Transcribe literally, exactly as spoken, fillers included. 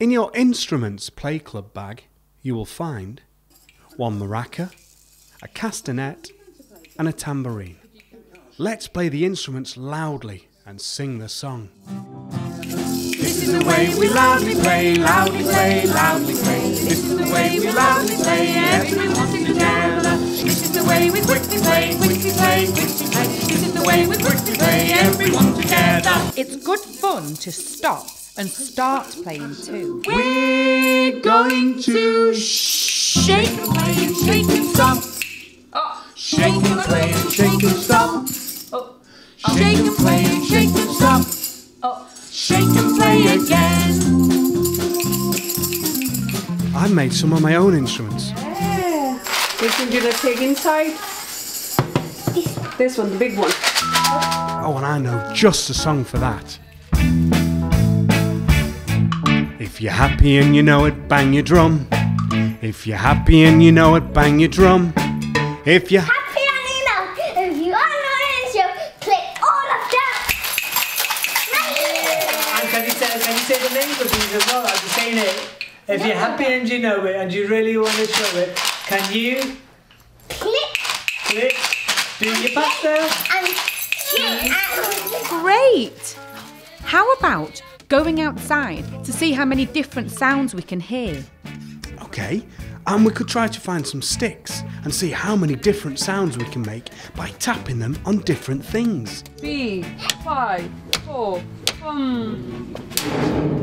In your instruments play club bag, you will find one maraca, a castanet, and a tambourine. Let's play the instruments loudly and sing the song. This is the way we loudly play, loudly play, loudly play. This is the way we loudly play, everyone sing together. This is the way we quickly play, quickly play, quickly play. This is the way we quickly play, everyone together. It's good fun to stop and start playing too. We're going to shake and play and shake and stop. Shake and play and shake and stop. Shake and play and shake and stop. Shake and play again. I made some of my own instruments. Yeah. We can do the pig inside. This one, the big one. Oh, and I know just the song for that. If you're happy and you know it, bang your drum. If you're happy and you know it, bang your drum. If you're happy and you know, if you are not in the show, play all of that. And can you say, can you say the name of these as well? I'm just saying it. If you're happy and you know it, and you really want to show it, can you click, click, do your pasta? And great. How about going outside to see how many different sounds we can hear? Okay, and we could try to find some sticks and see how many different sounds we can make by tapping them on different things. B, five, four, um.